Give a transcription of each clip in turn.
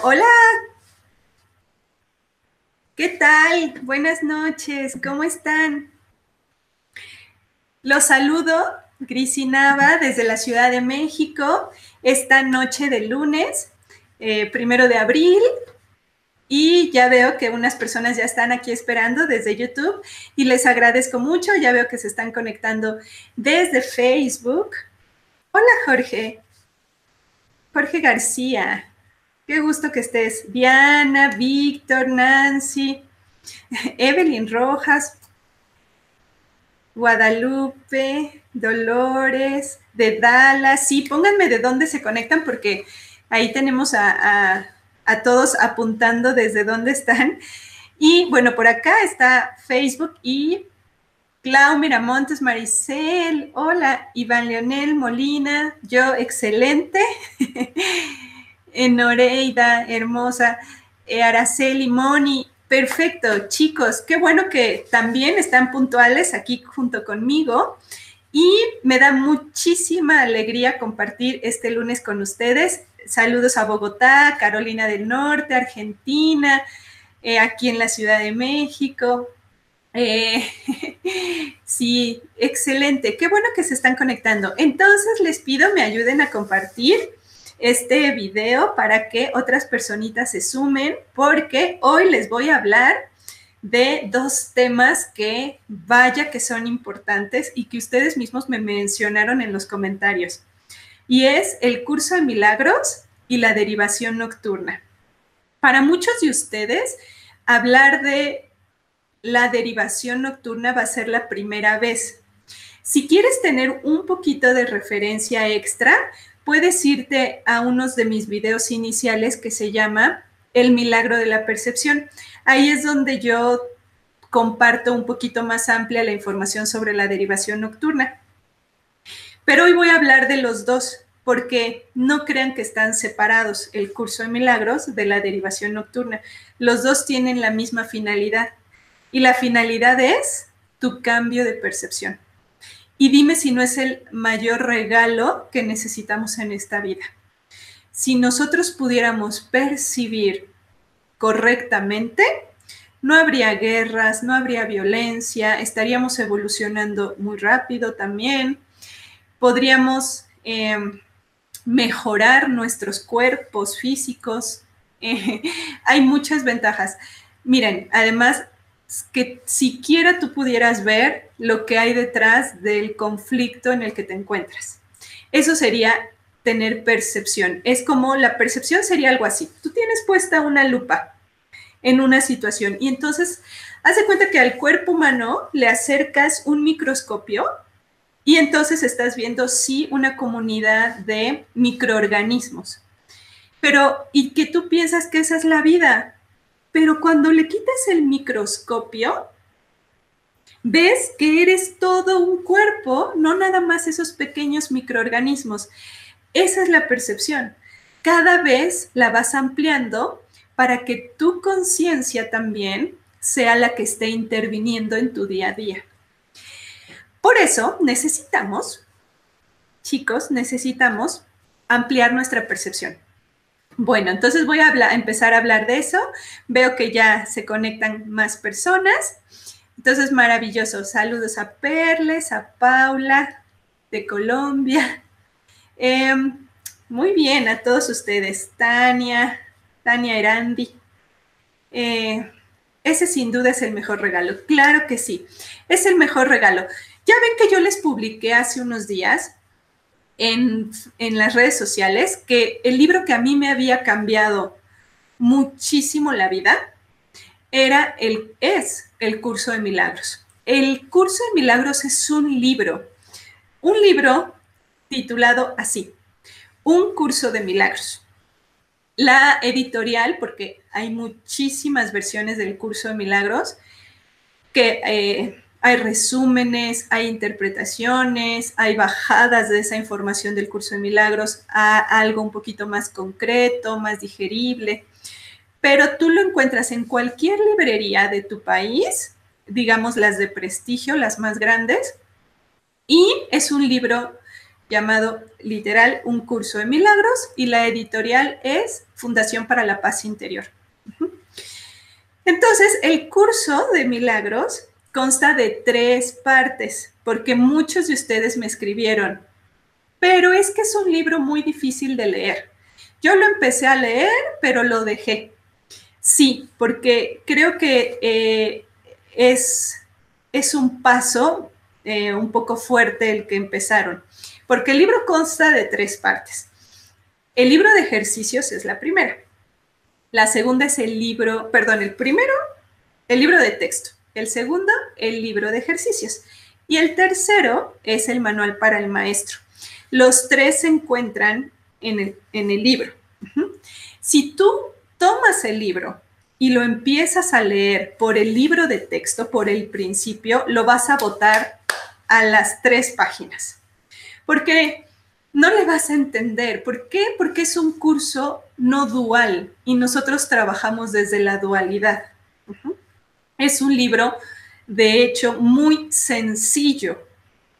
Hola. ¿Qué tal? Buenas noches. ¿Cómo están? Los saludo, Gris y Nava, desde la Ciudad de México, esta noche de lunes, 1 de abril. Y ya veo que unas personas ya están aquí esperando desde YouTube y les agradezco mucho. Ya veo que se están conectando desde Facebook. Hola, Jorge. Jorge García. Qué gusto que estés. Diana, Víctor, Nancy, Evelyn Rojas, Guadalupe, Dolores, de Dallas. Sí, pónganme de dónde se conectan porque ahí tenemos a todos apuntando desde dónde están. Y bueno, por acá está Facebook y Clau Miramontes, Maricel, hola, Iván Leonel Molina, yo excelente, Noreida, hermosa, Araceli, Moni, perfecto, chicos, qué bueno que también están puntuales aquí junto conmigo y me da muchísima alegría compartir este lunes con ustedes. Saludos a Bogotá, Carolina del Norte, Argentina, aquí en la Ciudad de México. Sí, excelente. Qué bueno que se están conectando. Entonces, les pido me ayuden a compartir este video para que otras personitas se sumen, porque hoy les voy a hablar de dos temas que vaya que son importantes y que ustedes mismos me mencionaron en los comentarios. Y es el curso de milagros y la derivación nocturna. Para muchos de ustedes, hablar de la derivación nocturna va a ser la primera vez. Si quieres tener un poquito de referencia extra, puedes irte a unos de mis videos iniciales que se llama El milagro de la percepción. Ahí es donde yo comparto un poquito más amplia la información sobre la derivación nocturna. Pero hoy voy a hablar de los dos, porque no crean que están separados el curso de milagros de la derivación nocturna. Los dos tienen la misma finalidad y la finalidad es tu cambio de percepción. Y dime si no es el mayor regalo que necesitamos en esta vida. Si nosotros pudiéramos percibir correctamente, no habría guerras, no habría violencia, estaríamos evolucionando muy rápido también. Podríamos mejorar nuestros cuerpos físicos. Hay muchas ventajas. Miren, además, que siquiera tú pudieras ver lo que hay detrás del conflicto en el que te encuentras. Eso sería tener percepción. Es como la percepción sería algo así. Tú tienes puesta una lupa en una situación y entonces haz de cuenta que al cuerpo humano le acercas un microscopio. Y entonces estás viendo, sí, una comunidad de microorganismos. Pero, y que tú piensas que esa es la vida. Pero cuando le quitas el microscopio, ves que eres todo un cuerpo, no nada más esos pequeños microorganismos. Esa es la percepción. Cada vez la vas ampliando para que tu conciencia también sea la que esté interviniendo en tu día a día. Por eso necesitamos, chicos, necesitamos ampliar nuestra percepción. Bueno, entonces voy a empezar a hablar de eso. Veo que ya se conectan más personas. Entonces, maravilloso. Saludos a Perles, a Paula de Colombia. Muy bien, a todos ustedes. Tania Erandi. Ese sin duda es el mejor regalo. Claro que sí, es el mejor regalo. Ya ven que yo les publiqué hace unos días en las redes sociales que el libro que a mí me había cambiado muchísimo la vida es el Curso de Milagros. El Curso de Milagros es un libro titulado así, Un Curso de Milagros. La editorial, porque hay muchísimas versiones del Curso de Milagros que... hay resúmenes, hay interpretaciones, hay bajadas de esa información del curso de milagros a algo un poquito más concreto, más digerible. Pero tú lo encuentras en cualquier librería de tu país, digamos las de prestigio, las más grandes. Y es un libro llamado literal Un Curso de Milagros y la editorial es Fundación para la Paz Interior. Entonces, el curso de milagros consta de 3 partes, porque muchos de ustedes me escribieron, pero es que es un libro muy difícil de leer. Yo lo empecé a leer, pero lo dejé. Sí, porque creo que es un paso un poco fuerte el que empezaron, porque el libro consta de 3 partes. El libro de ejercicios es la primera. La segunda es el libro, perdón, el primero, el libro de texto. El segundo, el libro de ejercicios. Y el tercero es el manual para el maestro. Los 3 se encuentran en el libro. Si tú tomas el libro y lo empiezas a leer por el libro de texto, por el principio, lo vas a botar a las 3 páginas. Porque no le vas a entender. ¿Por qué? Porque es un curso no dual y nosotros trabajamos desde la dualidad. Es un libro, de hecho, muy sencillo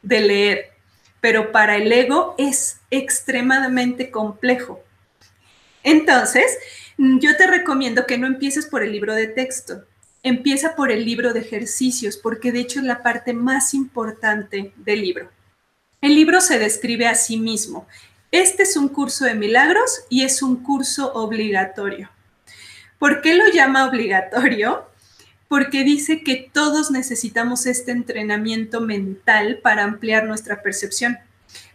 de leer, pero para el ego es extremadamente complejo. Entonces, yo te recomiendo que no empieces por el libro de texto, empieza por el libro de ejercicios, porque de hecho es la parte más importante del libro. El libro se describe a sí mismo. Este es un curso de milagros y es un curso obligatorio. ¿Por qué lo llama obligatorio? Porque dice que todos necesitamos este entrenamiento mental para ampliar nuestra percepción.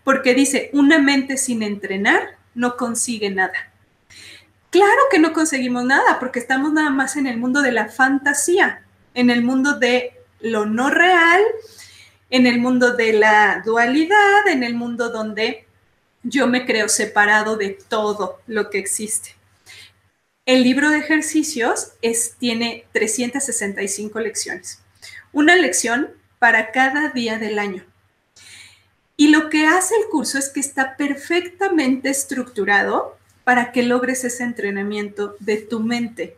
Porque dice, una mente sin entrenar no consigue nada. Claro que no conseguimos nada, porque estamos nada más en el mundo de la fantasía, en el mundo de lo no real, en el mundo de la dualidad, en el mundo donde yo me creo separado de todo lo que existe. El libro de ejercicios tiene 365 lecciones. Una lección para cada día del año. Y lo que hace el curso es que está perfectamente estructurado para que logres ese entrenamiento de tu mente.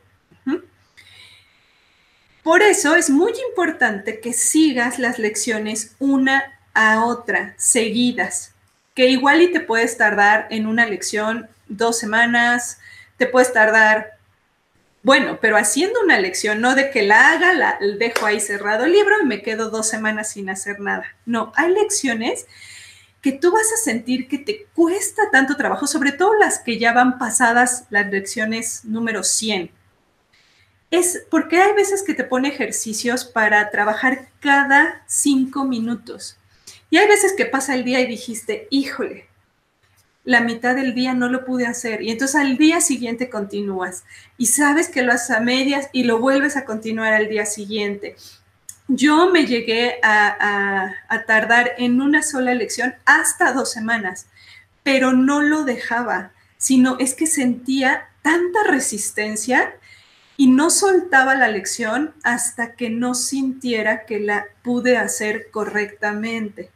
Por eso es muy importante que sigas las lecciones una a otra, seguidas. Que igual y te puedes tardar en una lección 2 semanas, te puedes tardar, bueno, pero haciendo una lección, no de que la haga, la dejo ahí cerrado el libro y me quedo 2 semanas sin hacer nada. No, hay lecciones que tú vas a sentir que te cuesta tanto trabajo, sobre todo las que ya van pasadas las lecciones número 100. Es porque hay veces que te pone ejercicios para trabajar cada 5 minutos. Y hay veces que pasa el día y dijiste, híjole, la mitad del día no lo pude hacer. Y entonces al día siguiente continúas. Y sabes que lo haces a medias y lo vuelves a continuar al día siguiente. Yo me llegué a tardar en una sola lección hasta 2 semanas, pero no lo dejaba, sino es que sentía tanta resistencia y no soltaba la lección hasta que no sintiera que la pude hacer correctamente.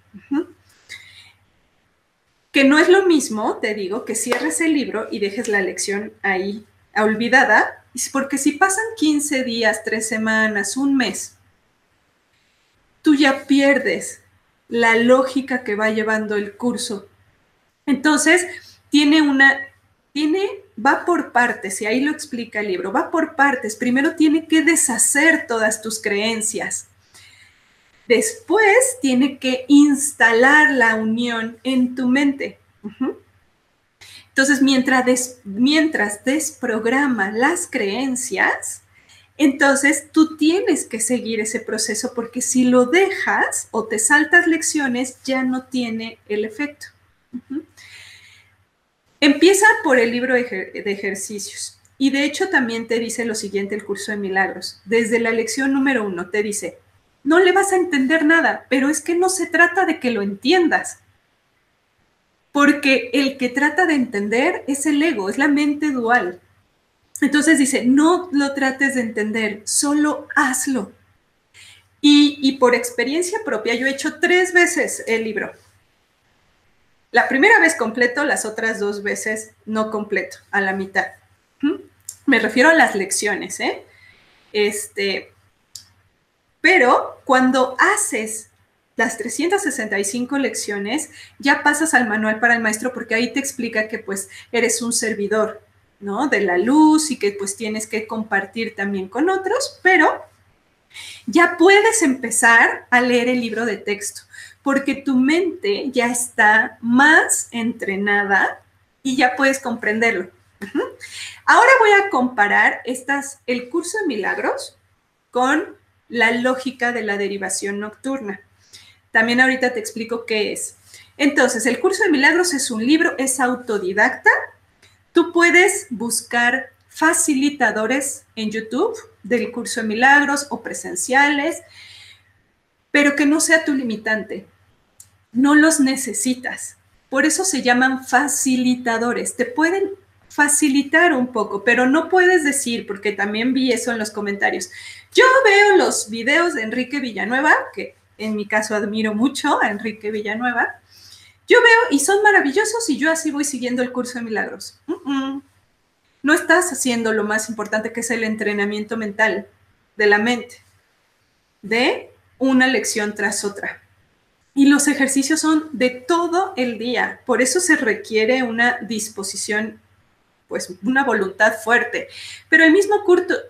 Que no es lo mismo, te digo, que cierres el libro y dejes la lección ahí olvidada, porque si pasan 15 días, 3 semanas, un mes, tú ya pierdes la lógica que va llevando el curso. Entonces, va por partes, y ahí lo explica el libro, va por partes. Primero tiene que deshacer todas tus creencias. Después tiene que instalar la unión en tu mente. Entonces, mientras desprograma las creencias, entonces tú tienes que seguir ese proceso, porque si lo dejas o te saltas lecciones, ya no tiene el efecto. Empieza por el libro de ejercicios. Y de hecho también te dice lo siguiente el curso de milagros. Desde la lección número 1 te dice, no le vas a entender nada, pero es que no se trata de que lo entiendas. Porque el que trata de entender es el ego, es la mente dual. Entonces dice, no lo trates de entender, solo hazlo. Y por experiencia propia, yo he hecho 3 veces el libro. La primera vez completo, las otras 2 veces no completo, a la mitad. Me refiero a las lecciones, ¿eh? Pero cuando haces las 365 lecciones, ya pasas al manual para el maestro, porque ahí te explica que pues eres un servidor, ¿no? De la luz y que pues tienes que compartir también con otros, pero ya puedes empezar a leer el libro de texto porque tu mente ya está más entrenada y ya puedes comprenderlo. Ahora voy a comparar el curso de milagros con la lógica de la derivación nocturna. También ahorita te explico qué es. Entonces, el curso de milagros es un libro, es autodidacta. Tú puedes buscar facilitadores en YouTube del curso de milagros o presenciales, pero que no sea tu limitante. No los necesitas. Por eso se llaman facilitadores. Te pueden facilitar un poco, pero no puedes decir, porque también vi eso en los comentarios. Yo veo los videos de Enrique Villanueva, que en mi caso admiro mucho a Enrique Villanueva. Yo veo y son maravillosos y yo así voy siguiendo el curso de milagros. No estás haciendo lo más importante, que es el entrenamiento mental de la mente, de una lección tras otra. Y los ejercicios son de todo el día. Por eso se requiere una disposición, pues una voluntad fuerte. Pero el mismo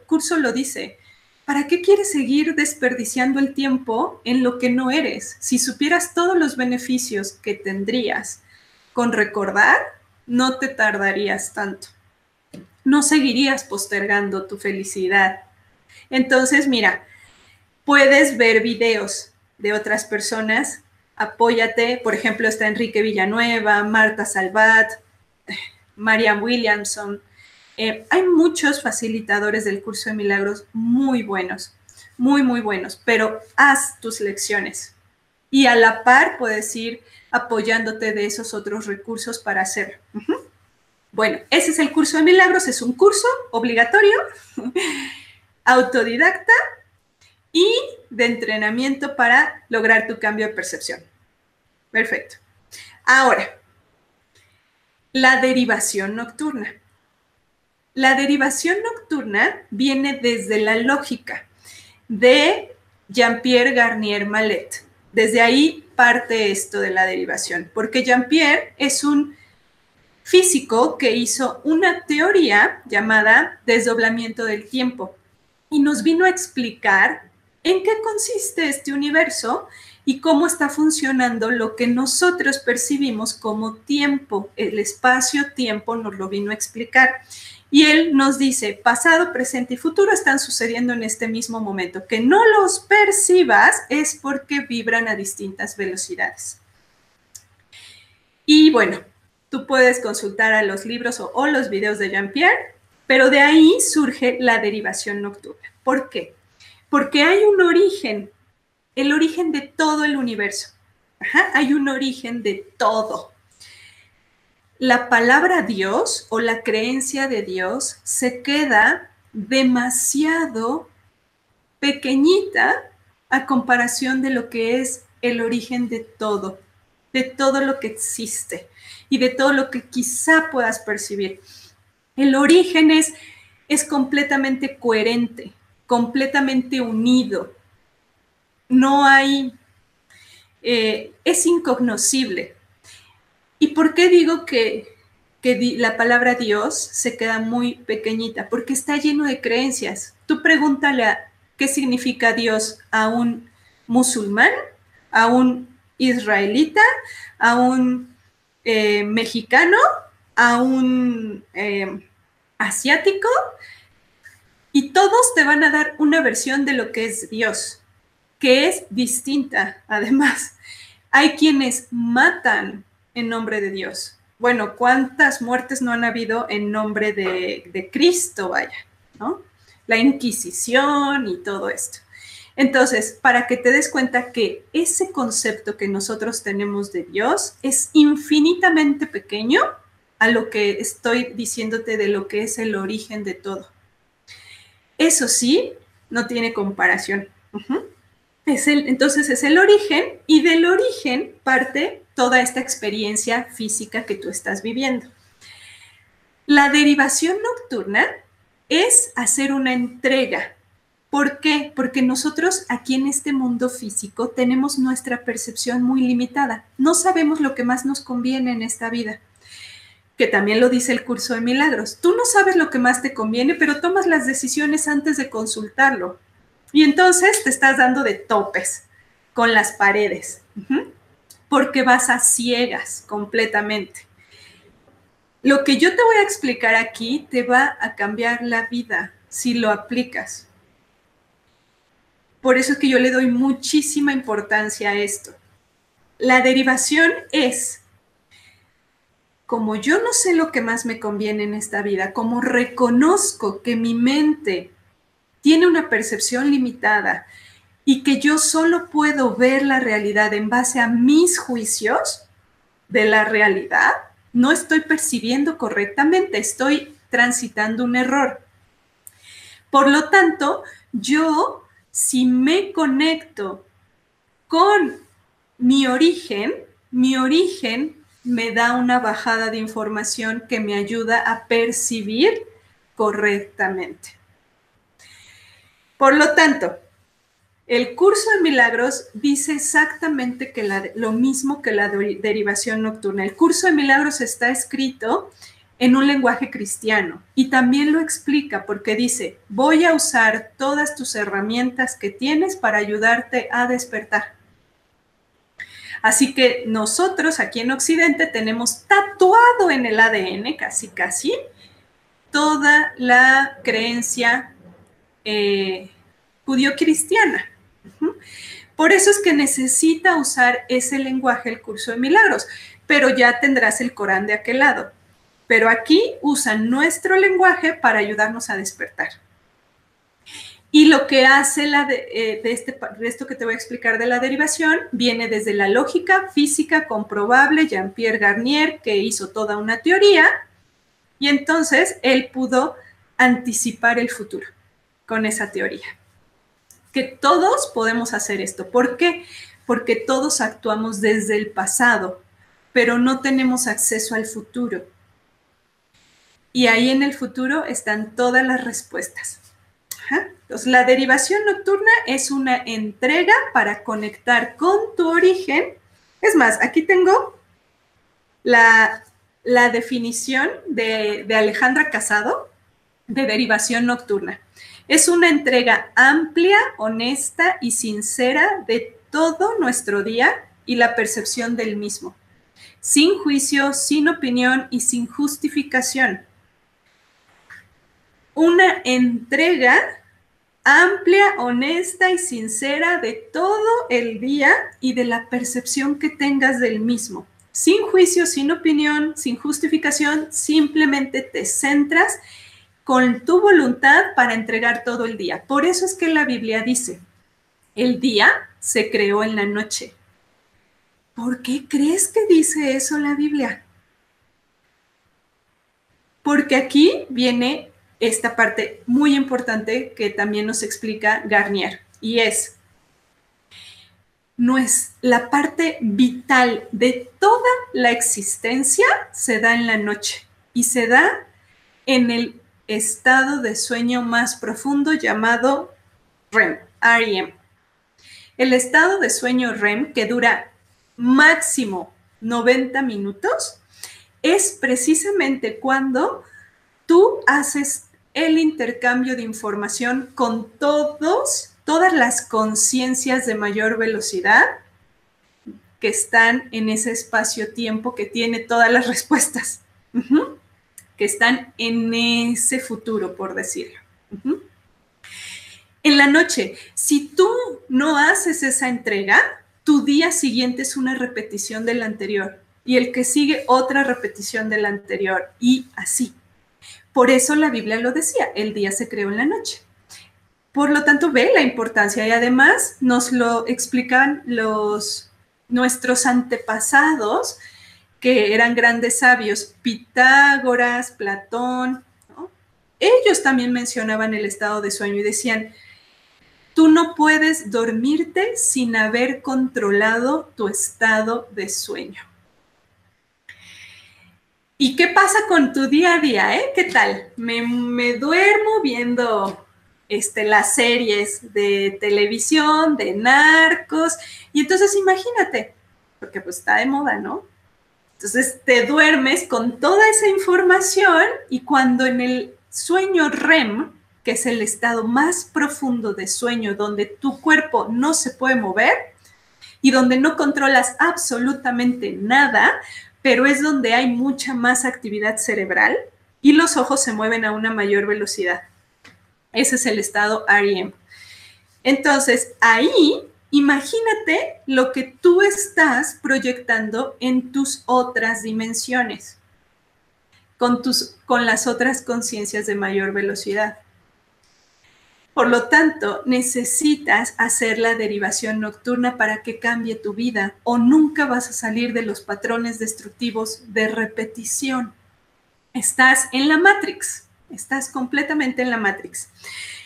curso lo dice. ¿Para qué quieres seguir desperdiciando el tiempo en lo que no eres? Si supieras todos los beneficios que tendrías con recordar, no te tardarías tanto. No seguirías postergando tu felicidad. Entonces, mira, puedes ver videos de otras personas. Apóyate, por ejemplo, está Enrique Villanueva, Marta Salvat, Marianne Williamson. Hay muchos facilitadores del curso de milagros muy buenos, muy buenos, pero haz tus lecciones y a la par puedes ir apoyándote de esos otros recursos para hacerlo. Bueno, ese es el curso de milagros, es un curso obligatorio, autodidacta y de entrenamiento para lograr tu cambio de percepción. Perfecto. Ahora, la derivación nocturna. La derivación nocturna viene desde la lógica de Jean-Pierre Garnier Malet. Desde ahí parte esto de la derivación, porque Jean-Pierre es un físico que hizo una teoría llamada desdoblamiento del tiempo y nos vino a explicar en qué consiste este universo y cómo está funcionando lo que nosotros percibimos como tiempo. El espacio-tiempo nos lo vino a explicar. Y él nos dice, pasado, presente y futuro están sucediendo en este mismo momento. Que no los percibas es porque vibran a distintas velocidades. Y bueno, tú puedes consultar a los libros o los videos de Jean-Pierre, pero de ahí surge la derivación nocturna. ¿Por qué? Porque hay un origen, el origen de todo el universo. Hay un origen de todo. La palabra Dios o la creencia de Dios se queda demasiado pequeñita a comparación de lo que es el origen de todo lo que existe y de todo lo que quizá puedas percibir. El origen es completamente coherente, completamente unido. No hay... es incognoscible. ¿Y por qué digo que la palabra Dios se queda muy pequeñita? Porque está lleno de creencias. Tú pregúntale qué significa Dios a un musulmán, a un israelita, a un mexicano, a un asiático, y todos te van a dar una versión de lo que es Dios, que es distinta además. Hay quienes matan en nombre de Dios. Bueno, ¿cuántas muertes no han habido en nombre de Cristo? Vaya, ¿no? La Inquisición y todo esto. Entonces, para que te des cuenta que ese concepto que nosotros tenemos de Dios es infinitamente pequeño a lo que estoy diciéndote de lo que es el origen de todo. Eso sí, no tiene comparación. Entonces es el origen y del origen parte toda esta experiencia física que tú estás viviendo. La derivación nocturna es hacer una entrega. ¿Por qué? Porque nosotros aquí en este mundo físico tenemos nuestra percepción muy limitada. No sabemos lo que más nos conviene en esta vida. que también lo dice el Curso de Milagros. Tú no sabes lo que más te conviene, pero tomas las decisiones antes de consultarlo. Y entonces te estás dando de topes con las paredes, porque vas a ciegas completamente. Lo que yo te voy a explicar aquí te va a cambiar la vida si lo aplicas. Por eso es que yo le doy muchísima importancia a esto. La derivación es, como yo no sé lo que más me conviene en esta vida, como reconozco que mi mente tiene una percepción limitada y que yo solo puedo ver la realidad en base a mis juicios de la realidad, no estoy percibiendo correctamente, estoy transitando un error. Por lo tanto, yo, si me conecto con mi origen me da una bajada de información que me ayuda a percibir correctamente. Por lo tanto, el Curso de Milagros dice exactamente que lo mismo que la derivación nocturna. El Curso de Milagros está escrito en un lenguaje cristiano y también lo explica porque dice, voy a usar todas tus herramientas que tienes para ayudarte a despertar. Así que nosotros aquí en Occidente tenemos tatuado en el ADN, casi casi, toda la creencia judío-cristiana. Por eso es que necesita usar ese lenguaje el Curso de Milagros, pero ya tendrás el Corán de aquel lado. Pero aquí usan nuestro lenguaje para ayudarnos a despertar. Y lo que hace esto que te voy a explicar de la derivación viene desde la lógica física comprobable, Jean-Pierre Garnier, que hizo toda una teoría, y entonces él pudo anticipar el futuro con esa teoría. Que todos podemos hacer esto. ¿Por qué? Porque todos actuamos desde el pasado, pero no tenemos acceso al futuro. Y ahí en el futuro están todas las respuestas. Entonces, la derivación nocturna es una entrega para conectar con tu origen. Es más, aquí tengo la definición de Alejandra Casado de derivación nocturna. Es una entrega amplia, honesta y sincera de todo nuestro día y la percepción del mismo, sin juicio, sin opinión y sin justificación. Una entrega amplia, honesta y sincera de todo el día y de la percepción que tengas del mismo. Sin juicio, sin opinión, sin justificación, simplemente te centras con tu voluntad para entregar todo el día. Por eso es que la Biblia dice, el día se creó en la noche. ¿Por qué crees que dice eso la Biblia? Porque aquí viene esta parte muy importante que también nos explica Garnier, y es, no es la parte vital de toda la existencia se da en la noche y se da en el estado de sueño más profundo llamado REM, REM. El estado de sueño REM, que dura máximo 90 minutos, es precisamente cuando tú haces el intercambio de información con todas las conciencias de mayor velocidad que están en ese espacio-tiempo que tiene todas las respuestas, que están en ese futuro, por decirlo. En la noche, si tú no haces esa entrega, tu día siguiente es una repetición del anterior y el que sigue otra repetición del anterior y así. Por eso la Biblia lo decía, el día se creó en la noche. Por lo tanto, ve la importancia y además nos lo explican nuestros antepasados, que eran grandes sabios, Pitágoras, Platón, ¿no? Ellos también mencionaban el estado de sueño y decían, tú no puedes dormirte sin haber controlado tu estado de sueño. ¿Y qué pasa con tu día a día? ¿Qué tal? Me duermo viendo las series de televisión, de narcos. Y entonces imagínate, porque pues está de moda, ¿no? Entonces te duermes con toda esa información y cuando en el sueño REM, que es el estado más profundo de sueño donde tu cuerpo no se puede mover y donde no controlas absolutamente nada, pero es donde hay mucha más actividad cerebral y los ojos se mueven a una mayor velocidad. Ese es el estado REM. Entonces ahí imagínate lo que tú estás proyectando en tus otras dimensiones, con las otras conciencias de mayor velocidad. Por lo tanto, necesitas hacer la derivación nocturna para que cambie tu vida o nunca vas a salir de los patrones destructivos de repetición. Estás en la Matrix, estás completamente en la Matrix.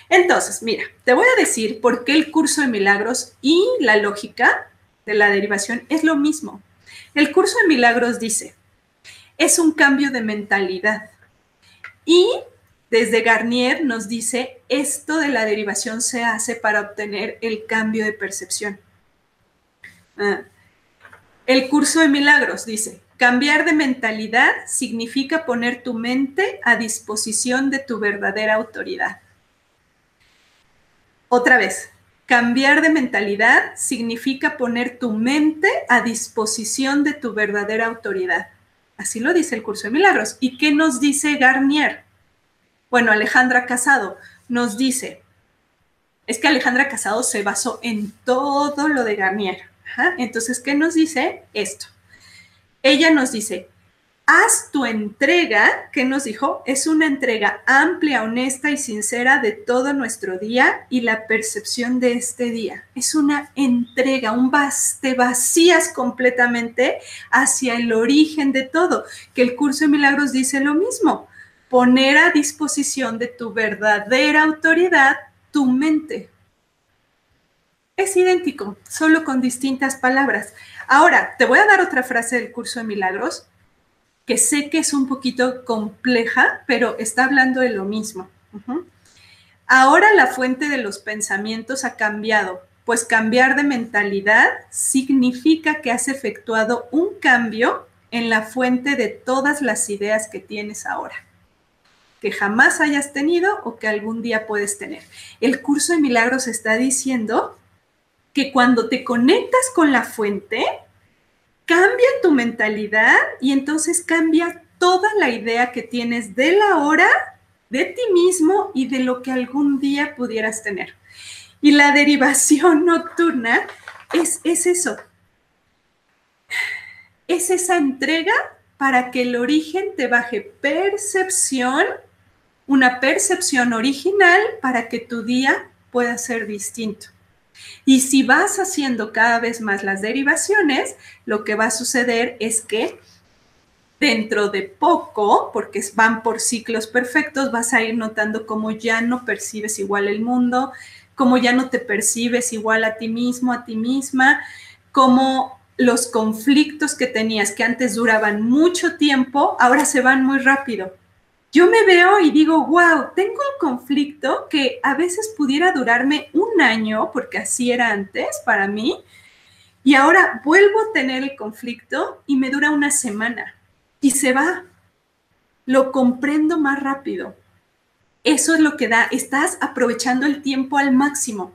Entonces, mira, te voy a decir por qué el curso de milagros y la lógica de la derivación es lo mismo. El curso de milagros dice, es un cambio de mentalidad. Y desde Garnier nos dice, esto de la derivación se hace para obtener el cambio de percepción. El curso de milagros dice, cambiar de mentalidad significa poner tu mente a disposición de tu verdadera autoridad. Otra vez, cambiar de mentalidad significa poner tu mente a disposición de tu verdadera autoridad. Así lo dice el curso de milagros. ¿Y qué nos dice Garnier? Bueno, Alejandra Casado nos dice, es que Alejandra Casado se basó en todo lo de Garnier. Ajá. Entonces, ¿qué nos dice esto? Ella nos dice, haz tu entrega, ¿qué nos dijo? Es una entrega amplia, honesta y sincera de todo nuestro día y la percepción de este día. Es una entrega, te vacías completamente hacia el origen de todo, que el curso de milagros dice lo mismo, poner a disposición de tu verdadera autoridad tu mente. Es idéntico, solo con distintas palabras. Ahora, te voy a dar otra frase del curso de milagros, que sé que es un poquito compleja, pero está hablando de lo mismo. Ahora la fuente de los pensamientos ha cambiado, pues cambiar de mentalidad significa que has efectuado un cambio en la fuente de todas las ideas que tienes ahora, que jamás hayas tenido o que algún día puedes tener. El curso de milagros está diciendo que cuando te conectas con la fuente, cambia tu mentalidad y entonces cambia toda la idea que tienes de la hora, de ti mismo y de lo que algún día pudieras tener. Y la derivación nocturna es eso. Es esa entrega para que el origen te baje percepción, una percepción original para que tu día pueda ser distinto. Y si vas haciendo cada vez más las derivaciones, lo que va a suceder es que dentro de poco, porque van por ciclos perfectos, vas a ir notando cómo ya no percibes igual el mundo, cómo ya no te percibes igual a ti mismo, a ti misma, cómo los conflictos que tenías que antes duraban mucho tiempo, ahora se van muy rápido. Yo me veo y digo, wow, tengo un conflicto que a veces pudiera durarme un año, porque así era antes para mí, y ahora vuelvo a tener el conflicto y me dura una semana y se va. Lo comprendo más rápido. Eso es lo que da, estás aprovechando el tiempo al máximo,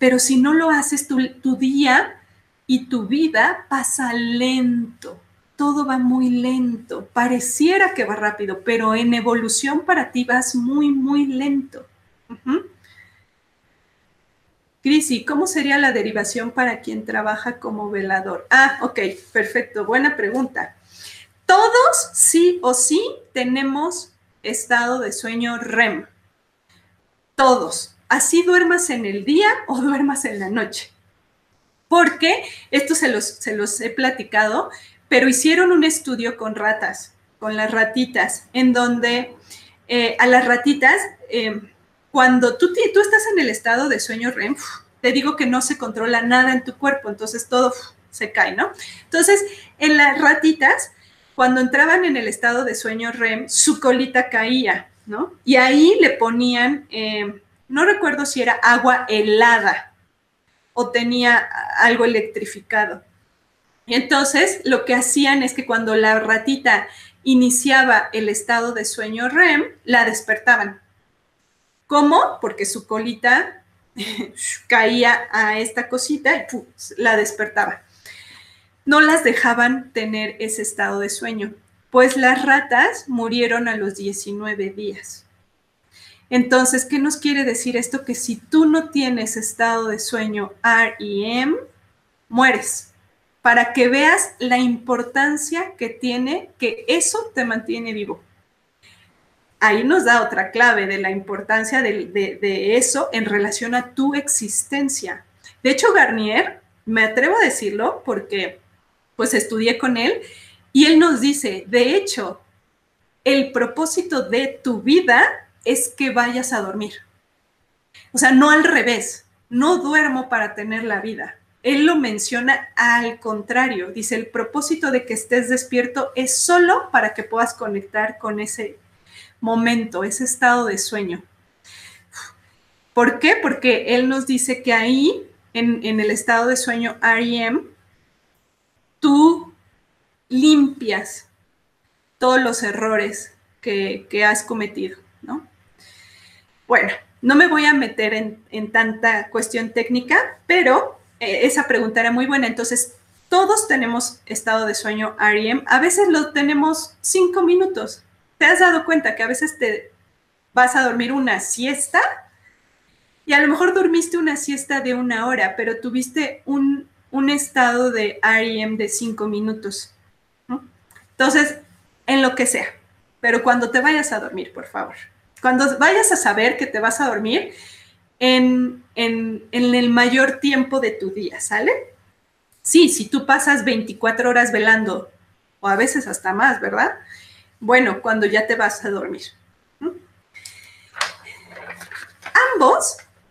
pero si no lo haces, tu día y tu vida pasa lento. Todo va muy lento, pareciera que va rápido, pero en evolución para ti vas muy, muy lento. Grisi, ¿cómo sería la derivación para quien trabaja como velador? Ah, ok, perfecto, buena pregunta. Todos sí o sí tenemos estado de sueño REM. Todos, así duermas en el día o duermas en la noche. Porque, esto se los he platicado, pero hicieron un estudio con ratas, con las ratitas, en donde a las ratitas, cuando tú estás en el estado de sueño REM, te digo que no se controla nada en tu cuerpo, entonces todo se cae, ¿no? Entonces, en las ratitas, cuando entraban en el estado de sueño REM, su colita caía, ¿no? Y ahí le ponían, no recuerdo si era agua helada o tenía algo electrificado. Entonces, lo que hacían es que cuando la ratita iniciaba el estado de sueño REM, la despertaban. ¿Cómo? Porque su colita caía a esta cosita y ¡pum!, la despertaba. No las dejaban tener ese estado de sueño, pues las ratas murieron a los 19 días. Entonces, ¿qué nos quiere decir esto? Que si tú no tienes estado de sueño REM, mueres. Para que veas la importancia que tiene, que eso te mantiene vivo. Ahí nos da otra clave de la importancia de eso en relación a tu existencia. De hecho, Garnier, me atrevo a decirlo porque pues estudié con él y él nos dice, de hecho, el propósito de tu vida es que vayas a dormir. O sea, no al revés, no duermo para tener la vida. Él lo menciona al contrario, dice el propósito de que estés despierto es solo para que puedas conectar con ese momento, ese estado de sueño. ¿Por qué? Porque él nos dice que ahí, en el estado de sueño REM, tú limpias todos los errores que has cometido, ¿no? Bueno, no me voy a meter en tanta cuestión técnica, pero... esa pregunta era muy buena. Entonces, todos tenemos estado de sueño REM. A veces lo tenemos 5 minutos. ¿Te has dado cuenta que a veces te vas a dormir una siesta? Y a lo mejor dormiste una siesta de 1 hora, pero tuviste un estado de REM de 5 minutos, ¿no? Entonces, en lo que sea. Pero cuando te vayas a dormir, por favor. Cuando vayas a saber que te vas a dormir... En el mayor tiempo de tu día, ¿sale? Sí, si tú pasas 24 horas velando, o a veces hasta más, ¿verdad? Bueno, cuando ya te vas a dormir. ¿Mm?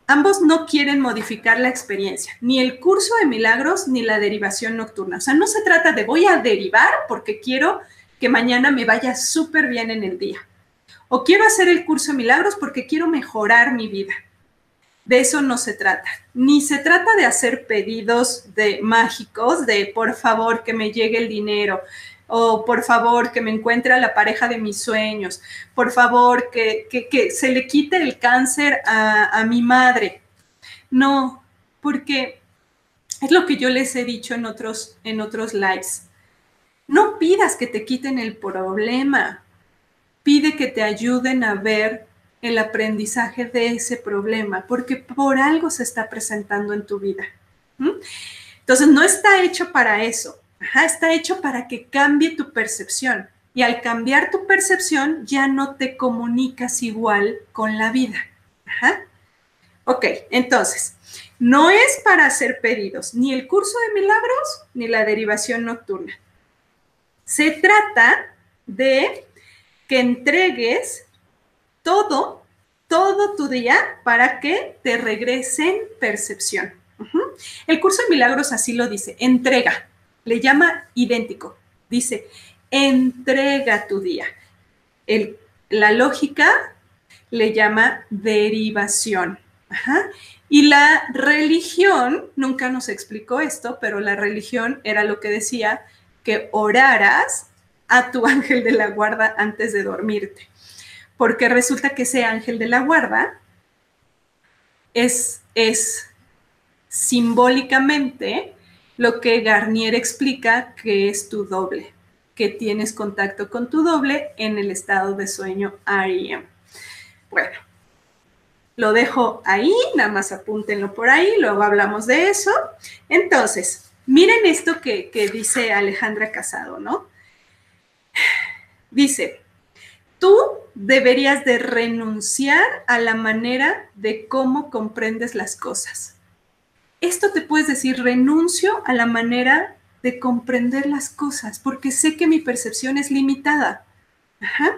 Ambos no quieren modificar la experiencia, ni el curso de milagros, ni la derivación nocturna. O sea, no se trata de voy a derivar porque quiero que mañana me vaya súper bien en el día. O quiero hacer el curso de milagros porque quiero mejorar mi vida. De eso no se trata. Ni se trata de hacer pedidos de mágicos de por favor que me llegue el dinero o por favor que me encuentre a la pareja de mis sueños, por favor que se le quite el cáncer a mi madre. No, porque es lo que yo les he dicho en otros lives. No pidas que te quiten el problema. Pide que te ayuden a ver el aprendizaje de ese problema, porque por algo se está presentando en tu vida. ¿Mm? Entonces, no está hecho para eso. Ajá, está hecho para que cambie tu percepción. Y al cambiar tu percepción, ya no te comunicas igual con la vida. Ajá. Ok, entonces, no es para hacer pedidos, ni el curso de milagros, ni la derivación nocturna. Se trata de que entregues todo tu día para que te regresen percepción. El curso de milagros así lo dice, entrega, le llama idéntico, dice, entrega tu día. La lógica le llama derivación. Ajá. Y la religión, nunca nos explicó esto, pero la religión era lo que decía que oraras a tu ángel de la guarda antes de dormirte. Porque resulta que ese ángel de la guarda es simbólicamente lo que Garnier explica que es tu doble, que tienes contacto con tu doble en el estado de sueño REM. Bueno, lo dejo ahí, nada más apúntenlo por ahí, luego hablamos de eso. Entonces, miren esto que dice Alejandra Casado, ¿no? Dice... Tú deberías de renunciar a la manera de cómo comprendes las cosas. Esto te puedes decir, renuncio a la manera de comprender las cosas, porque sé que mi percepción es limitada. Ajá.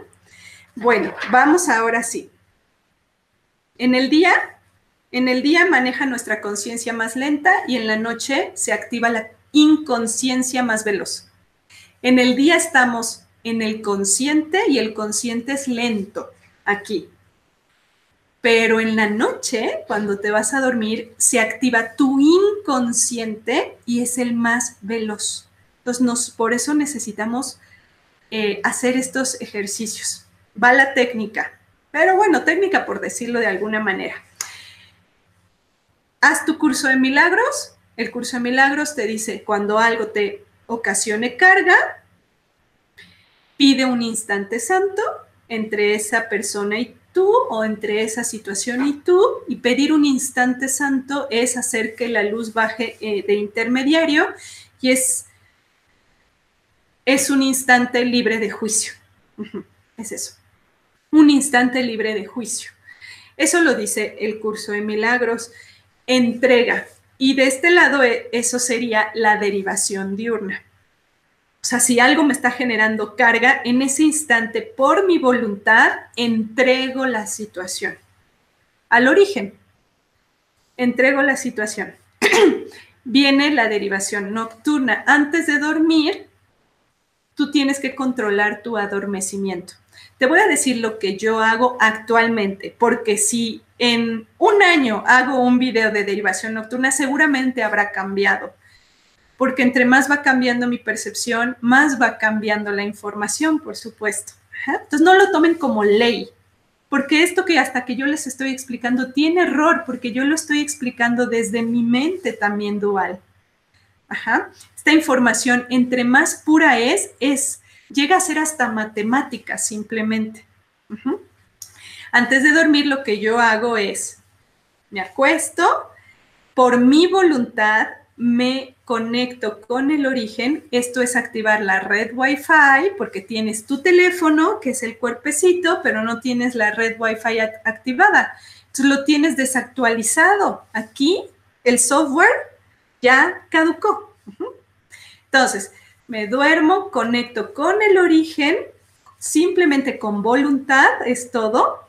Bueno, vamos ahora sí. En el día maneja nuestra conciencia más lenta y en la noche se activa la inconsciencia más veloz. En el día estamos... en el consciente, y el consciente es lento aquí. Pero en la noche, cuando te vas a dormir, se activa tu inconsciente y es el más veloz. Entonces, por eso necesitamos hacer estos ejercicios. Va la técnica, pero bueno, técnica por decirlo de alguna manera. Haz tu curso de milagros. El curso de milagros te dice, cuando algo te ocasione carga, pide un instante santo entre esa persona y tú, o entre esa situación y tú, y pedir un instante santo es hacer que la luz baje de intermediario, y es un instante libre de juicio. Es eso, un instante libre de juicio. Eso lo dice el curso de milagros. Entrega. Y de este lado, eso sería la derivación diurna. O sea, si algo me está generando carga, en ese instante, por mi voluntad, entrego la situación. Al origen, entrego la situación. Viene la derivación nocturna. Antes de dormir, tú tienes que controlar tu adormecimiento. Te voy a decir lo que yo hago actualmente, porque si en un año hago un video de derivación nocturna, seguramente habrá cambiado, porque entre más va cambiando mi percepción, más va cambiando la información, por supuesto. Entonces, no lo tomen como ley, porque esto que hasta que yo les estoy explicando tiene error, porque yo lo estoy explicando desde mi mente también dual. Esta información, entre más pura es llega a ser hasta matemática, simplemente. Antes de dormir, lo que yo hago es, me acuesto, por mi voluntad me conecto con el origen. Esto es activar la red Wi-Fi, porque tienes tu teléfono, que es el cuerpecito, pero no tienes la red Wi-Fi activada. Entonces, lo tienes desactualizado. Aquí, el software ya caducó. Entonces, me duermo, conecto con el origen, simplemente con voluntad, es todo.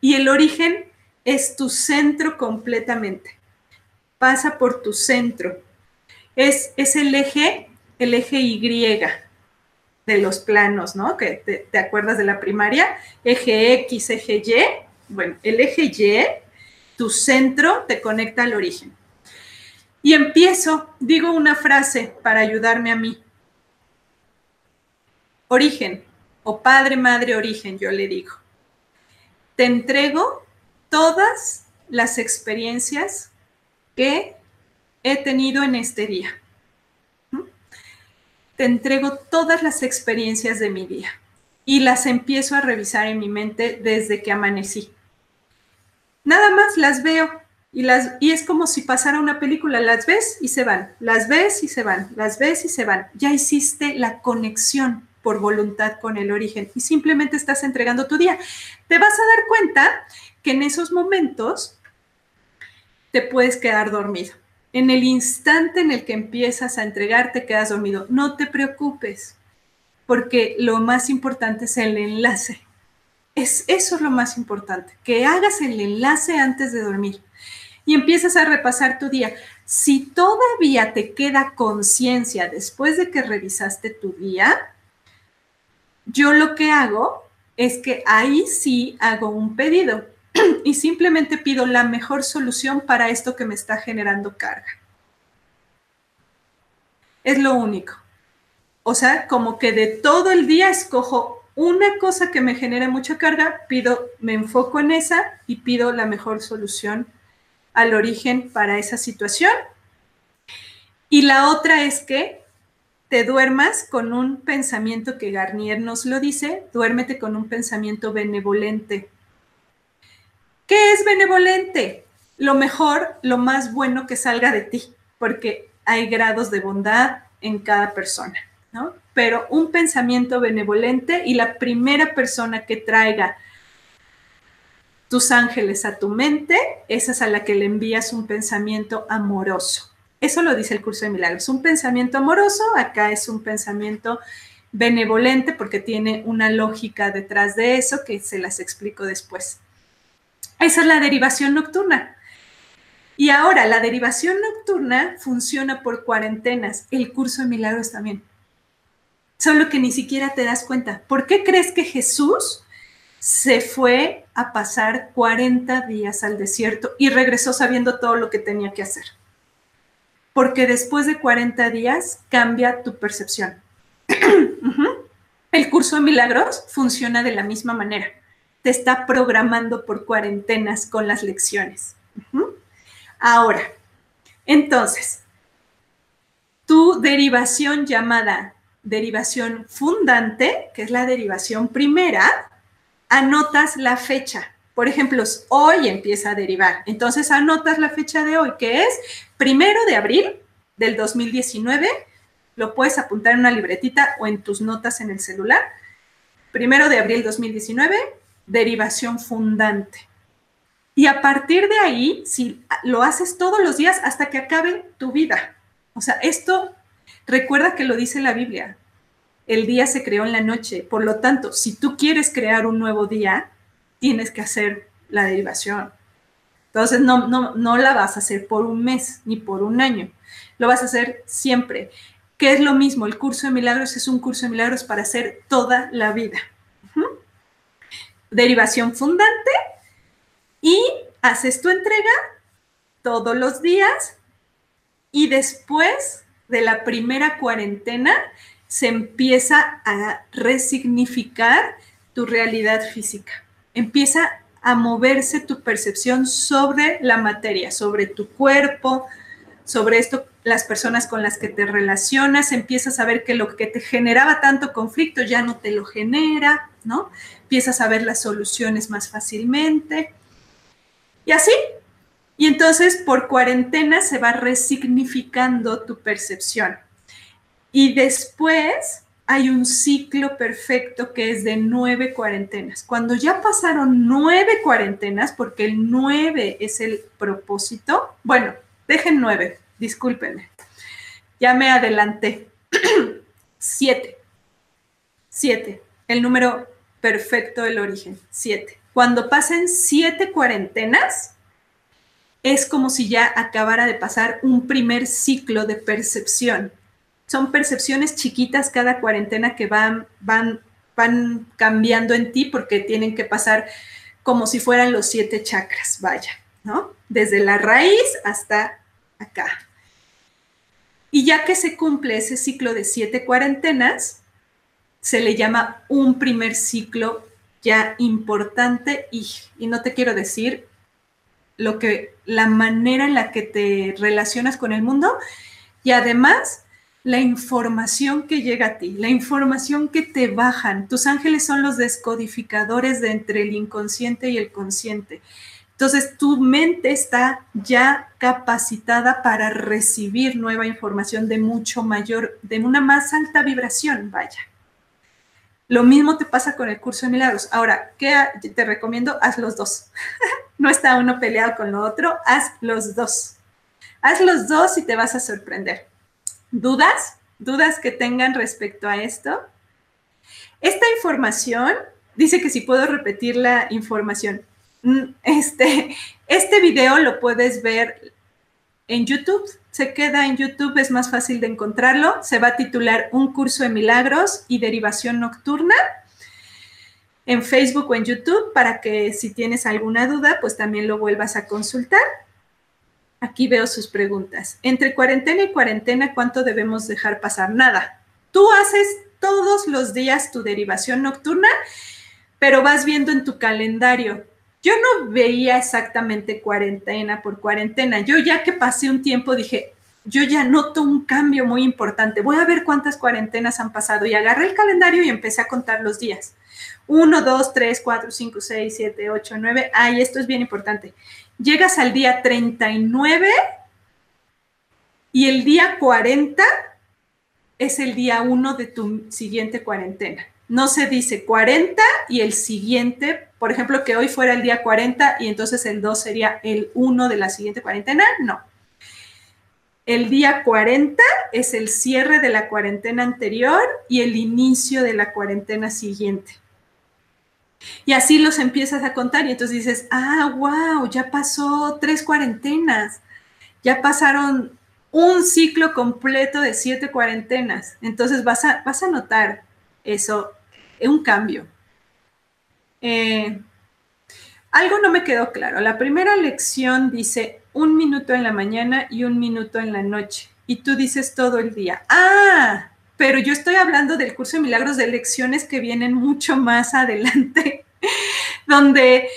Y el origen es tu centro completamente. Pasa por tu centro. Es el eje Y de los planos, ¿no? Que te acuerdas de la primaria, eje X, eje Y. Bueno, el eje Y, tu centro te conecta al origen. Y empiezo, digo una frase para ayudarme a mí. Origen, o padre, madre, origen, yo le digo. Te entrego todas las experiencias que he tenido en este día. Te entrego todas las experiencias de mi día y las empiezo a revisar en mi mente desde que amanecí. Nada más las veo y es como si pasara una película, las ves y se van, las ves y se van, las ves y se van. Ya hiciste la conexión por voluntad con el origen y simplemente estás entregando tu día. Te vas a dar cuenta que en esos momentos te puedes quedar dormido. En el instante en el que empiezas a entregar, te quedas dormido. No te preocupes, porque lo más importante es el enlace. Eso es lo más importante, que hagas el enlace antes de dormir y empiezas a repasar tu día. Si todavía te queda conciencia después de que revisaste tu día, yo lo que hago es que ahí sí hago un pedido y simplemente pido la mejor solución para esto que me está generando carga. Es lo único. O sea, como que de todo el día escojo una cosa que me genera mucha carga, pido, me enfoco en esa y pido la mejor solución al origen para esa situación. Y la otra es que te duermas con un pensamiento que Garnier nos lo dice, duérmete con un pensamiento benevolente. ¿Qué es benevolente? Lo mejor, lo más bueno que salga de ti, porque hay grados de bondad en cada persona, ¿no? Pero un pensamiento benevolente, y la primera persona que traiga tus ángeles a tu mente, esa es a la que le envías un pensamiento amoroso. Eso lo dice el curso de milagros, un pensamiento amoroso. Acá es un pensamiento benevolente porque tiene una lógica detrás de eso que se las explico después. Esa es la derivación nocturna. Y ahora, la derivación nocturna funciona por cuarentenas, el curso de milagros también. Solo que ni siquiera te das cuenta. ¿Por qué crees que Jesús se fue a pasar 40 días al desierto y regresó sabiendo todo lo que tenía que hacer? porque después de 40 días cambia tu percepción. El curso de milagros funciona de la misma manera. Te está programando por cuarentenas con las lecciones. Ahora, entonces, tu derivación llamada derivación fundante, que es la derivación primera, anotas la fecha. Por ejemplo, hoy empieza a derivar. Entonces, anotas la fecha de hoy, que es 1 de abril del 2019. Lo puedes apuntar en una libretita o en tus notas en el celular. 1 de abril 2019, derivación fundante. Y a partir de ahí, si lo haces todos los días hasta que acabe tu vida. O sea, esto, recuerda que lo dice la Biblia. El día se creó en la noche. Por lo tanto, si tú quieres crear un nuevo día, tienes que hacer la derivación. Entonces, no la vas a hacer por un mes ni por un año. Lo vas a hacer siempre. Que es lo mismo, el curso de milagros es un curso de milagros para hacer toda la vida. Derivación fundante y haces tu entrega todos los días y después de la primera cuarentena se empieza a resignificar tu realidad física. Empieza a moverse tu percepción sobre la materia, sobre tu cuerpo, sobre esto, las personas con las que te relacionas, empiezas a ver que lo que te generaba tanto conflicto ya no te lo genera, ¿no? Empiezas a ver las soluciones más fácilmente y así. Y entonces por cuarentena se va resignificando tu percepción. Y después hay un ciclo perfecto que es de 9 cuarentenas. Cuando ya pasaron 9 cuarentenas, porque el 9 es el propósito, bueno, dejen 9, discúlpenme, ya me adelanté. 7, el número perfecto del origen, 7. Cuando pasen 7 cuarentenas, es como si ya acabara de pasar un primer ciclo de percepción. Son percepciones chiquitas cada cuarentena que van cambiando en ti porque tienen que pasar como si fueran los 7 chakras, vaya, ¿no? Desde la raíz hasta acá. Y ya que se cumple ese ciclo de 7 cuarentenas, se le llama un primer ciclo ya importante y no te quiero decir lo que, la manera en la que te relacionas con el mundo y además la información que llega a ti, la información que te bajan. Tus ángeles son los descodificadores de entre el inconsciente y el consciente. Entonces, tu mente está ya capacitada para recibir nueva información de mucho mayor, de una más alta vibración, vaya. Lo mismo te pasa con el curso de milagros. Ahora, ¿qué te recomiendo? Haz los dos. No está uno peleado con lo otro, haz los dos. Haz los dos y te vas a sorprender. ¿Dudas? ¿Dudas que tengan respecto a esto? Esta información, dice que si puedo repetir la información. Este video lo puedes ver en YouTube, se queda en YouTube, es más fácil de encontrarlo. Se va a titular Un curso de milagros y derivación nocturna en Facebook o en YouTube para que si tienes alguna duda, pues también lo vuelvas a consultar. Aquí veo sus preguntas. Entre cuarentena y cuarentena, ¿cuánto debemos dejar pasar? Nada. Tú haces todos los días tu derivación nocturna, pero vas viendo en tu calendario. Yo no veía exactamente cuarentena por cuarentena. Yo ya que pasé un tiempo dije, yo ya noto un cambio muy importante. Voy a ver cuántas cuarentenas han pasado. Y agarré el calendario y empecé a contar los días. 1, 2, 3, 4, 5, 6, 7, 8, 9. Ay, esto es bien importante. Llegas al día 39 y el día 40 es el día 1 de tu siguiente cuarentena. No se dice 40 y el siguiente, por ejemplo, que hoy fuera el día 40 y entonces el 2 sería el 1 de la siguiente cuarentena. No. El día 40 es el cierre de la cuarentena anterior y el inicio de la cuarentena siguiente. Y así los empiezas a contar y entonces dices, ah, wow, ya pasó 3 cuarentenas, ya pasaron un ciclo completo de 7 cuarentenas. Entonces vas a notar eso, un cambio. Algo no me quedó claro. La primera lección dice, un minuto en la mañana y un minuto en la noche. Y tú dices todo el día, ¡ah! Pero yo estoy hablando del curso de milagros de lecciones que vienen mucho más adelante, donde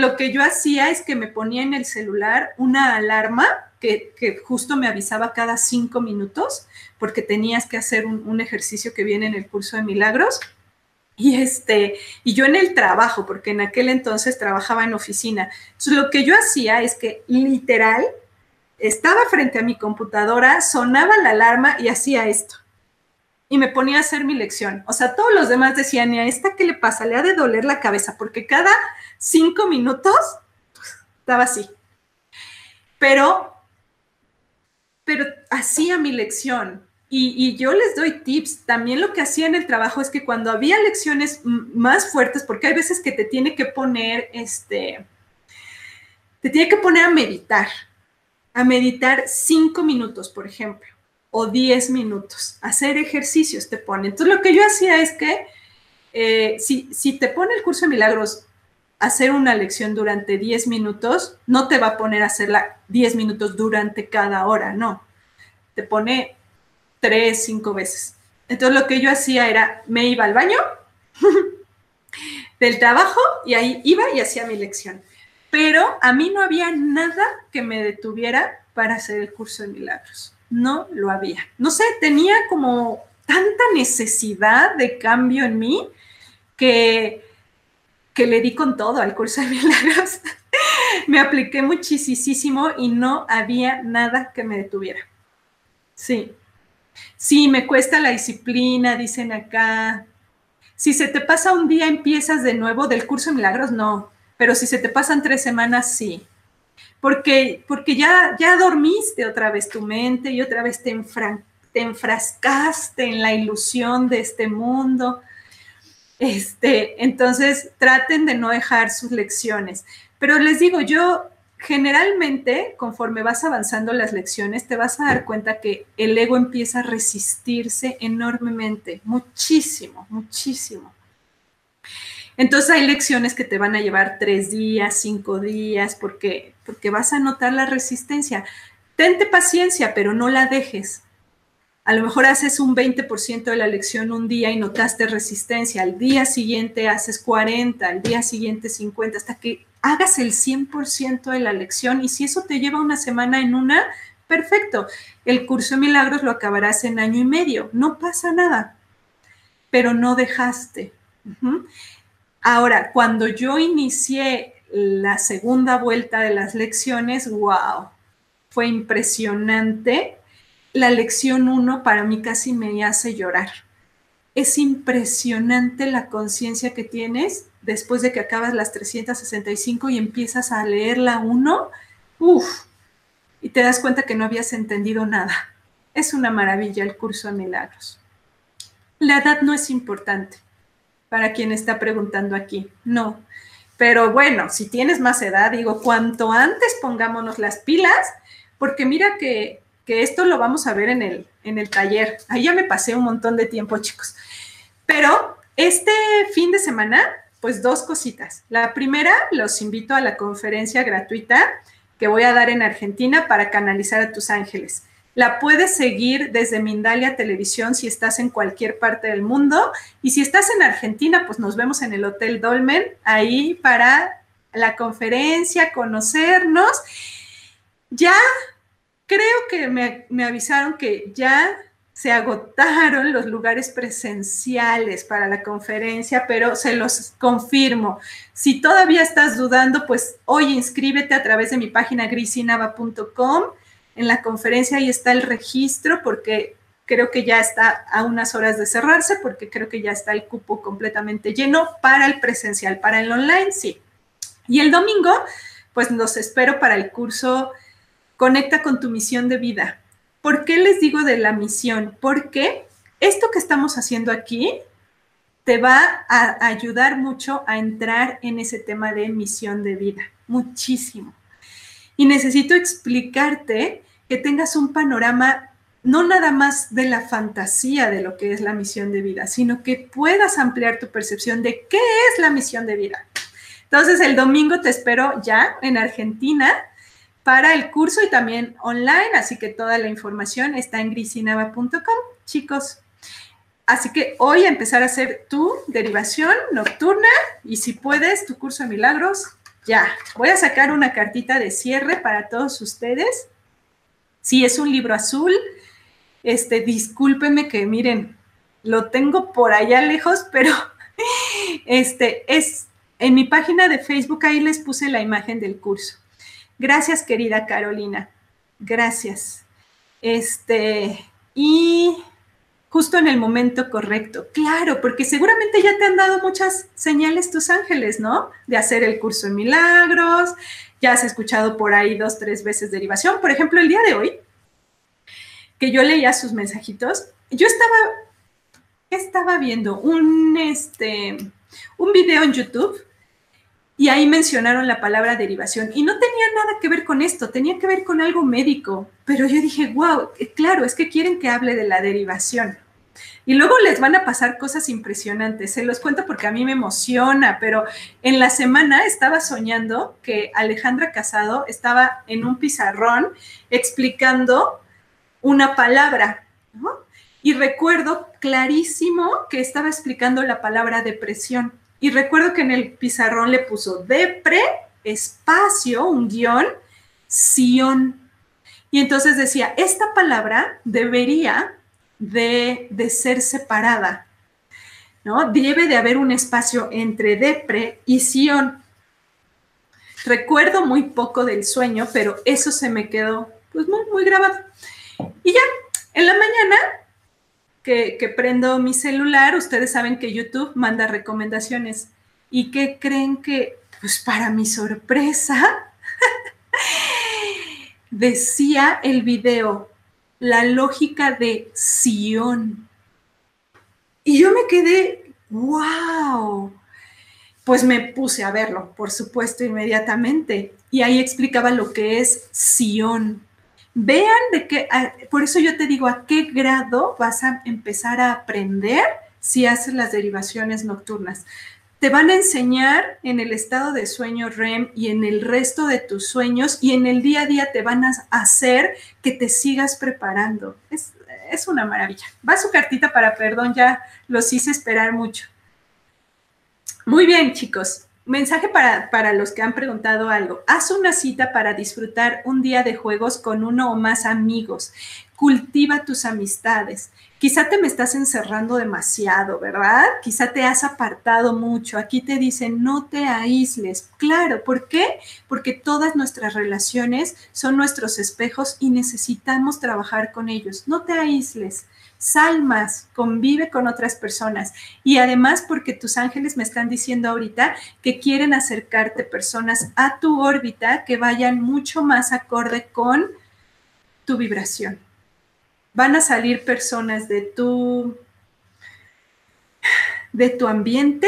lo que yo hacía es que me ponía en el celular una alarma que justo me avisaba cada 5 minutos, porque tenías que hacer un ejercicio que viene en el curso de milagros. Y yo en el trabajo, porque en aquel entonces trabajaba en oficina. Entonces, lo que yo hacía es que literal estaba frente a mi computadora, sonaba la alarma y hacía esto. Y me ponía a hacer mi lección. O sea, todos los demás decían, ¿y a esta qué le pasa? Le ha de doler la cabeza, porque cada 5 minutos estaba así. Pero hacía mi lección. Y yo les doy tips. También lo que hacía en el trabajo es que cuando había lecciones más fuertes, porque hay veces que te tiene que poner, te tiene que poner a meditar 5 minutos, por ejemplo, o 10 minutos, hacer ejercicios te pone. Entonces, lo que yo hacía es que si te pone el curso de milagros hacer una lección durante 10 minutos, no te va a poner a hacerla 10 minutos durante cada hora, no. Te pone 3, 5 veces. Entonces, lo que yo hacía era, me iba al baño del trabajo y ahí iba y hacía mi lección. Pero a mí no había nada que me detuviera para hacer el curso de milagros. No lo había. No sé, tenía como tanta necesidad de cambio en mí que le di con todo al curso de milagros. Me apliqué muchísimo y no había nada que me detuviera. Sí. Sí, me cuesta la disciplina, dicen acá. Si se te pasa un día, ¿empiezas de nuevo del curso de milagros? No, pero si se te pasan 3 semanas, sí. Porque ya dormiste otra vez tu mente y otra vez te enfrascaste en la ilusión de este mundo. Entonces, traten de no dejar sus lecciones. Pero les digo, yo... Generalmente, conforme vas avanzando las lecciones, te vas a dar cuenta que el ego empieza a resistirse enormemente, muchísimo. Entonces, hay lecciones que te van a llevar 3 días, 5 días, porque vas a notar la resistencia. Tente paciencia, pero no la dejes. A lo mejor haces un 20% de la lección un día y notaste resistencia. Al día siguiente haces 40, al día siguiente 50, hasta que hagas el 100% de la lección. Y si eso te lleva una semana en una, perfecto. El curso de milagros lo acabarás en 1 año y medio. No pasa nada. Pero no dejaste. Ahora, cuando yo inicié la segunda vuelta de las lecciones, ¡wow! Fue impresionante. La lección 1 para mí casi me hace llorar. Es impresionante la conciencia que tienes después de que acabas las 365 y empiezas a leer la 1. ¡Uf! Y te das cuenta que no habías entendido nada. Es una maravilla el curso de milagros. La edad no es importante para quien está preguntando aquí. No. Pero bueno, si tienes más edad, digo, cuanto antes pongámonos las pilas, porque mira que esto lo vamos a ver en el taller. Ahí ya me pasé un montón de tiempo, chicos. Pero este fin de semana, pues 2 cositas. La primera, los invito a la conferencia gratuita que voy a dar en Argentina para canalizar a tus ángeles. La puedes seguir desde Mindalia Televisión si estás en cualquier parte del mundo. Y si estás en Argentina, pues nos vemos en el Hotel Dolmen, ahí para la conferencia, conocernos. Ya... Creo que me avisaron que ya se agotaron los lugares presenciales para la conferencia, pero se los confirmo. Si todavía estás dudando, pues hoy inscríbete a través de mi página grisinava.com. En la conferencia ahí está el registro, porque creo que ya está a unas horas de cerrarse, porque creo que ya está el cupo completamente lleno para el presencial. Para el online, sí. Y el domingo, pues los espero para el curso Conecta con tu misión de vida. ¿Por qué les digo de la misión? Porque esto que estamos haciendo aquí te va a ayudar mucho a entrar en ese tema de misión de vida. Muchísimo. Y necesito explicarte que tengas un panorama no nada más de la fantasía de lo que es la misión de vida, sino que puedas ampliar tu percepción de qué es la misión de vida. Entonces, el domingo te espero ya en Argentina para el curso y también online, así que toda la información está en grisinava.com, chicos. Así que hoy a empezar a hacer tu derivación nocturna y si puedes, tu curso de milagros, ya. Voy a sacar una cartita de cierre para todos ustedes. Sí, es un libro azul. Discúlpenme que miren, lo tengo por allá lejos, pero es en mi página de Facebook, ahí les puse la imagen del curso. Gracias, querida Carolina. Gracias. Y justo en el momento correcto. Claro, porque seguramente ya te han dado muchas señales tus ángeles, ¿no? De hacer el curso de milagros. Ya has escuchado por ahí 2, 3 veces derivación. Por ejemplo, el día de hoy, que yo leía sus mensajitos, yo estaba viendo un video en YouTube. Y ahí mencionaron la palabra derivación. Y no tenía nada que ver con esto, tenía que ver con algo médico. Pero yo dije, wow, claro, es que quieren que hable de la derivación. Y luego les van a pasar cosas impresionantes. Se los cuento porque a mí me emociona. Pero en la semana estaba soñando que Alejandra Casado estaba en un pizarrón explicando una palabra, ¿no? Y recuerdo clarísimo que estaba explicando la palabra depresión. Y recuerdo que en el pizarrón le puso depre, espacio, un guión, sion. Y entonces decía, esta palabra debería de ser separada, ¿no? Debe de haber un espacio entre depre y sion. Recuerdo muy poco del sueño, pero eso se me quedó pues, muy, muy grabado. Y ya, en la mañana que prendo mi celular, ustedes saben que YouTube manda recomendaciones. ¿Y qué creen que? Pues para mi sorpresa, decía el video, la lógica de Sion. Y yo me quedé, wow. Pues me puse a verlo, por supuesto, inmediatamente. Y ahí explicaba lo que es Sion. Vean de qué, por eso yo te digo a qué grado vas a empezar a aprender si haces las derivaciones nocturnas. Te van a enseñar en el estado de sueño REM y en el resto de tus sueños y en el día a día te van a hacer que te sigas preparando. Es una maravilla. Va su cartita para perdón, ya los hice esperar mucho. Muy bien, chicos. Mensaje para los que han preguntado algo. Haz una cita para disfrutar un día de juegos con uno o más amigos. Cultiva tus amistades. Quizá te me estás encerrando demasiado, ¿verdad? Quizá te has apartado mucho. Aquí te dicen no te aísles. Claro, ¿por qué? Porque todas nuestras relaciones son nuestros espejos y necesitamos trabajar con ellos. No te aísles. Sal más, convive con otras personas y además porque tus ángeles me están diciendo ahorita que quieren acercarte personas a tu órbita que vayan mucho más acorde con tu vibración. Van a salir personas de tu ambiente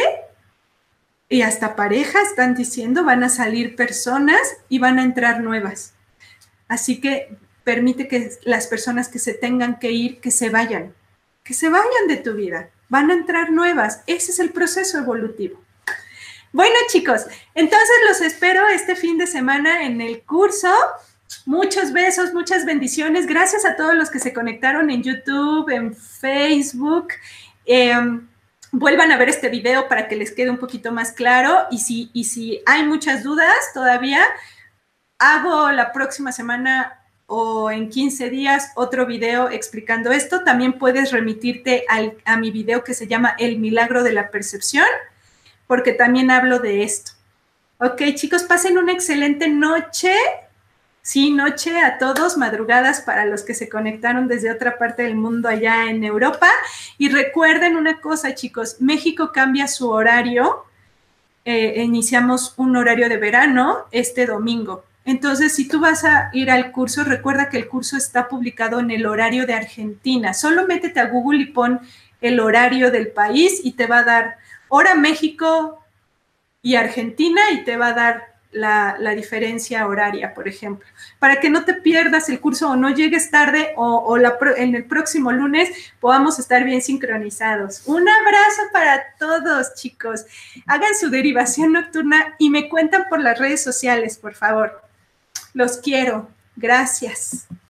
y hasta pareja están diciendo van a salir personas y van a entrar nuevas. Así que permite que las personas que se tengan que ir, que se vayan de tu vida. Van a entrar nuevas. Ese es el proceso evolutivo. Bueno, chicos, entonces los espero este fin de semana en el curso. Muchos besos, muchas bendiciones. Gracias a todos los que se conectaron en YouTube, en Facebook. Vuelvan a ver este video para que les quede un poquito más claro. Y si hay muchas dudas todavía, hago la próxima semana o en 15 días otro video explicando esto. También puedes remitirte a mi video que se llama El Milagro de la Percepción, porque también hablo de esto. Ok, chicos, pasen una excelente noche. Sí, noche a todos, madrugadas para los que se conectaron desde otra parte del mundo allá en Europa. Y recuerden una cosa, chicos, México cambia su horario. Iniciamos un horario de verano este domingo. Entonces, si tú vas a ir al curso, recuerda que el curso está publicado en el horario de Argentina. Solo métete a Google y pon el horario del país y te va a dar hora México y Argentina y te va a dar la diferencia horaria, por ejemplo. Para que no te pierdas el curso o no llegues tarde en el próximo lunes podamos estar bien sincronizados. Un abrazo para todos, chicos. Hagan su derivación nocturna y me cuentan por las redes sociales, por favor. Los quiero. Gracias.